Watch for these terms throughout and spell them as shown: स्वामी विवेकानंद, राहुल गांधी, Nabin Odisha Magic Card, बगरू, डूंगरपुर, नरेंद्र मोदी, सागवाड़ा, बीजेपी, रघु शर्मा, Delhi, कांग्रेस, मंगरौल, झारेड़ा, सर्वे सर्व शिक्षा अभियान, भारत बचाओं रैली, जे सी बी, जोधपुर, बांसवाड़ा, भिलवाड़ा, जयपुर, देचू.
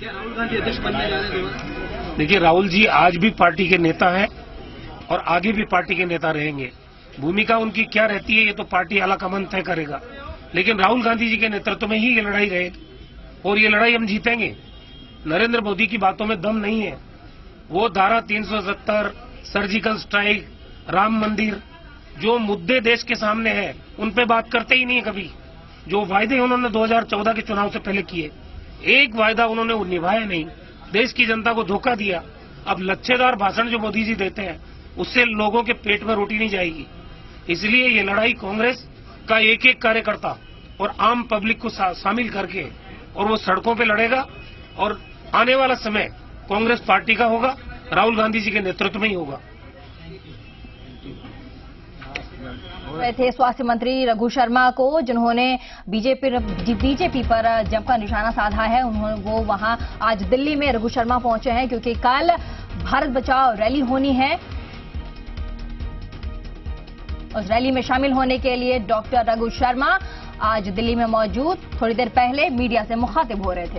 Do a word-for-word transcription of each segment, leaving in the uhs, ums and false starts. क्या राहुल गांधी अध्यक्ष बनने जा रहे हैं? देखिए राहुल जी आज भी पार्टी के नेता हैं और आगे भी पार्टी के नेता रहेंगे। भूमिका उनकी क्या रहती है ये तो पार्टी आलाकमान तय करेगा, लेकिन राहुल गांधी जी के नेतृत्व में ही ये लड़ाई रहेगी और ये लड़ाई हम जीतेंगे। नरेंद्र मोदी की बातों में दम नहीं है। वो धारा तीन सौ सत्तर, सर्जिकल स्ट्राइक, राम मंदिर, जो मुद्दे देश के सामने हैं उन पे बात करते ही नहीं है कभी। जो वायदे उन्होंने दो हज़ार चौदह के चुनाव से पहले किए, एक वायदा उन्होंने निभाया नहीं, देश की जनता को धोखा दिया। अब लच्छेदार भाषण जो मोदी जी देते हैं उससे लोगों के पेट में रोटी नहीं जाएगी। इसलिए ये लड़ाई कांग्रेस का एक एक कार्यकर्ता और आम पब्लिक को शामिल करके और वो सड़कों पे लड़ेगा और आने वाला समय कांग्रेस पार्टी का होगा, राहुल गांधी जी के नेतृत्व में ही होगा। थे स्वास्थ्य मंत्री रघु शर्मा को जिन्होंने बीजेपी बीजेपी पर जमकर निशाना साधा है। उन्होंने वो वहां आज दिल्ली में रघु शर्मा पहुंचे हैं क्योंकि कल भारत बचाओ रैली होनी है। उस रैली में शामिल होने के लिए डॉक्टर रघु शर्मा आज दिल्ली में मौजूद, थोड़ी देर पहले मीडिया से मुखातिब हो रहे थे।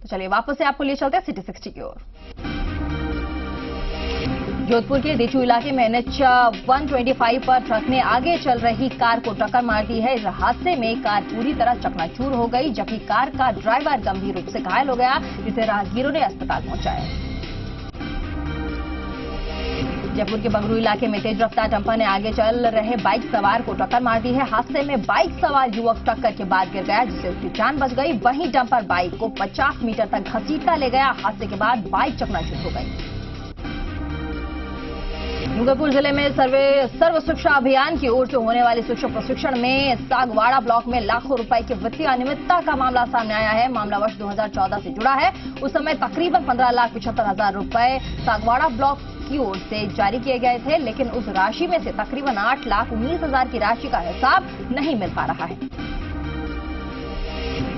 तो चलिए वापस से आपको ले चलते हैं सिटी सिक्सटी की ओर। जोधपुर के देचू इलाके में एन एच एक सौ पच्चीस पर ट्रक ने आगे चल रही कार को टक्कर मार दी है। इस हादसे में कार पूरी तरह चकनाचूर हो गई, जबकि कार का ड्राइवर गंभीर रूप से घायल हो गया, जिसे राहगीरों ने अस्पताल पहुंचाया। जयपुर के बगरू इलाके में तेज रफ्तार डंपर ने आगे चल रहे बाइक सवार को टक्कर मार दी है। हादसे में बाइक सवार युवक टक्कर के बाद गिर गया, जिससे उसकी जान बच गई। वहीं डंपर बाइक को पचास मीटर तक घसीटता ले गया। हादसे के बाद बाइक चकनाचूर हो गई। डूंगरपुर जिले में सर्वे सर्व शिक्षा अभियान की ओर से होने वाले शिक्षक प्रशिक्षण में सागवाड़ा ब्लॉक में लाखों रुपए की वित्तीय अनियमितता का मामला सामने आया है। मामला वर्ष दो हजार चौदह से जुड़ा है। उस समय तकरीबन पंद्रह लाख पिछहत्तर हजार रुपए सागवाड़ा ब्लॉक की ओर से जारी किए गए थे, लेकिन उस राशि में से तकरीबन आठ लाख उन्नीस हजार की राशि का हिसाब नहीं मिल पा रहा है।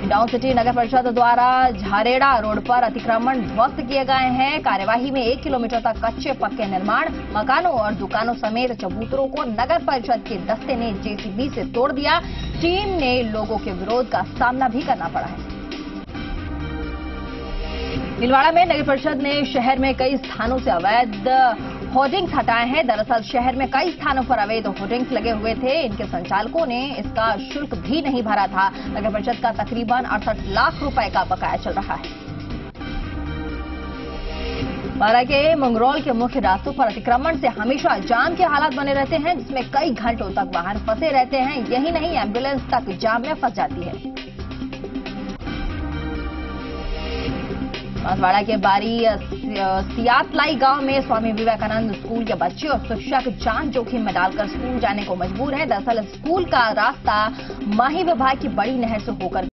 डाउन सिटी नगर परिषद द्वारा झारेड़ा रोड पर अतिक्रमण ध्वस्त किए गए हैं। कार्यवाही में एक किलोमीटर तक कच्चे पक्के निर्माण, मकानों और दुकानों समेत चबूतरों को नगर परिषद के दस्ते ने जे सी बी से तोड़ दिया। टीम ने लोगों के विरोध का सामना भी करना पड़ा है। भिलवाड़ा में नगर परिषद ने शहर में कई स्थानों से अवैध होर्डिंग्स हटाए हैं। दरअसल शहर में कई स्थानों पर अवैध होर्डिंग्स लगे हुए थे। इनके संचालकों ने इसका शुल्क भी नहीं भरा था। नगर परिषद का तकरीबन अड़सठ लाख रुपए का बकाया चल रहा है। बारा के मंगरौल के मुख्य रास्तों पर अतिक्रमण से हमेशा जाम के हालात बने रहते हैं, जिसमें कई घंटों तक वाहन फंसे रहते हैं। यही नहीं, एम्बुलेंस तक जाम में फंस जाती है। बांसवाड़ा के बारी सियातलाई गांव में स्वामी विवेकानंद स्कूल के बच्चे और शिक्षक जान जोखिम में डालकर स्कूल जाने को मजबूर हैं। दरअसल स्कूल का रास्ता माही विभाग की बड़ी नहर से होकर